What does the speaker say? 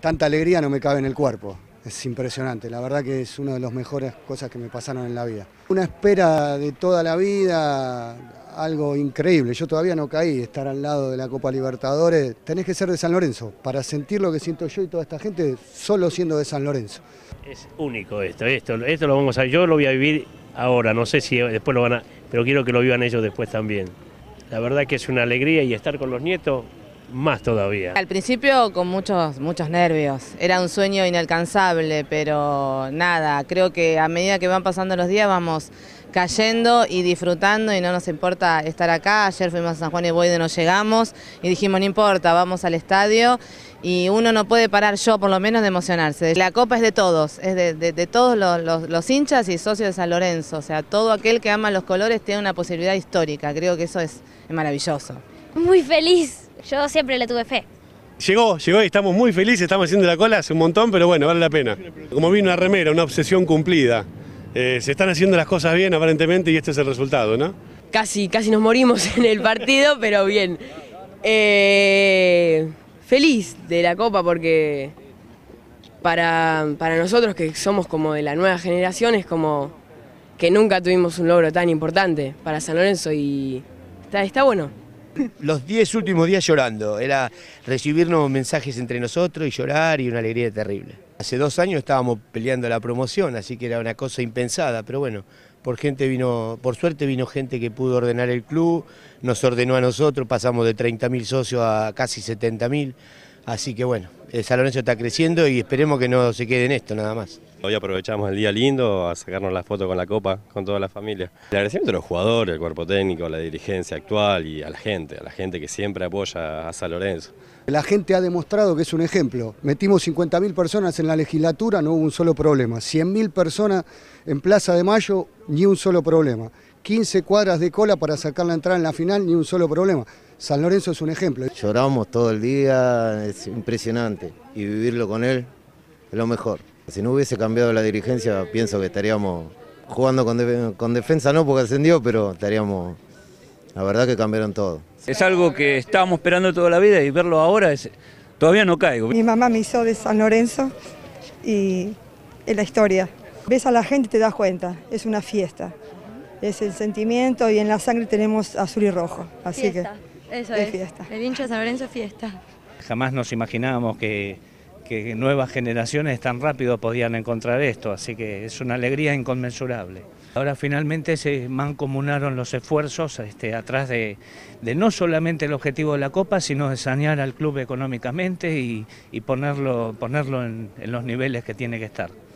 Tanta alegría no me cabe en el cuerpo, es impresionante, la verdad que es una de las mejores cosas que me pasaron en la vida. Una espera de toda la vida, algo increíble, yo todavía no caí, estar al lado de la Copa Libertadores, tenés que ser de San Lorenzo, para sentir lo que siento yo y toda esta gente, solo siendo de San Lorenzo. Es único esto lo vamos a, yo lo voy a vivir ahora, no sé si después lo van a, pero quiero que lo vivan ellos después también. La verdad que es una alegría y estar con los nietos, más todavía. Al principio con muchos nervios, era un sueño inalcanzable, pero nada, creo que a medida que van pasando los días vamos cayendo y disfrutando y no nos importa estar acá. Ayer fuimos a San Juan y Boedo, no llegamos y dijimos no importa, vamos al estadio y uno no puede parar, yo por lo menos, de emocionarse. La Copa es de todos, es de todos los hinchas y socios de San Lorenzo, o sea, todo aquel que ama los colores tiene una posibilidad histórica, creo que eso es maravilloso. Muy feliz. Yo siempre le tuve fe. Llegó y estamos muy felices, estamos haciendo la cola hace un montón, pero bueno, vale la pena. Como vino una remera, una obsesión cumplida. Se están haciendo las cosas bien aparentemente y este es el resultado, ¿no? Casi nos morimos en el partido, pero bien. Feliz de la Copa porque para nosotros que somos como de la nueva generación es como que nunca tuvimos un logro tan importante para San Lorenzo y está bueno. Los 10 últimos días llorando, era recibirnos mensajes entre nosotros y llorar y una alegría terrible. Hace 2 años estábamos peleando la promoción, así que era una cosa impensada, pero bueno, por suerte vino gente que pudo ordenar el club, nos ordenó a nosotros, pasamos de 30.000 socios a casi 70.000, así que bueno, San Lorenzo está creciendo y esperemos que no se quede en esto nada más. Hoy aprovechamos el día lindo a sacarnos la foto con la Copa, con toda la familia. El agradecimiento a los jugadores, al cuerpo técnico, a la dirigencia actual y a la gente que siempre apoya a San Lorenzo. La gente ha demostrado que es un ejemplo. Metimos 50.000 personas en la legislatura, no hubo un solo problema. 100.000 personas en Plaza de Mayo, ni un solo problema. 15 cuadras de cola para sacar la entrada en la final, ni un solo problema. San Lorenzo es un ejemplo. Lloramos todo el día, es impresionante. Y vivirlo con él es lo mejor. Si no hubiese cambiado la dirigencia, pienso que estaríamos jugando con defensa, no porque ascendió, pero estaríamos... La verdad que cambiaron todo. Es algo que estábamos esperando toda la vida y verlo ahora es... Todavía no caigo. Mi mamá me hizo de San Lorenzo y es la historia. Ves a la gente y te das cuenta, es una fiesta. Es el sentimiento y en la sangre tenemos azul y rojo. Así fiesta, que eso es fiesta. El hincha de San Lorenzo es fiesta. Jamás nos imaginábamos que nuevas generaciones tan rápido podían encontrar esto, así que es una alegría inconmensurable. Ahora finalmente se mancomunaron los esfuerzos atrás de no solamente el objetivo de la Copa, sino de sanear al club económicamente y ponerlo en los niveles que tiene que estar.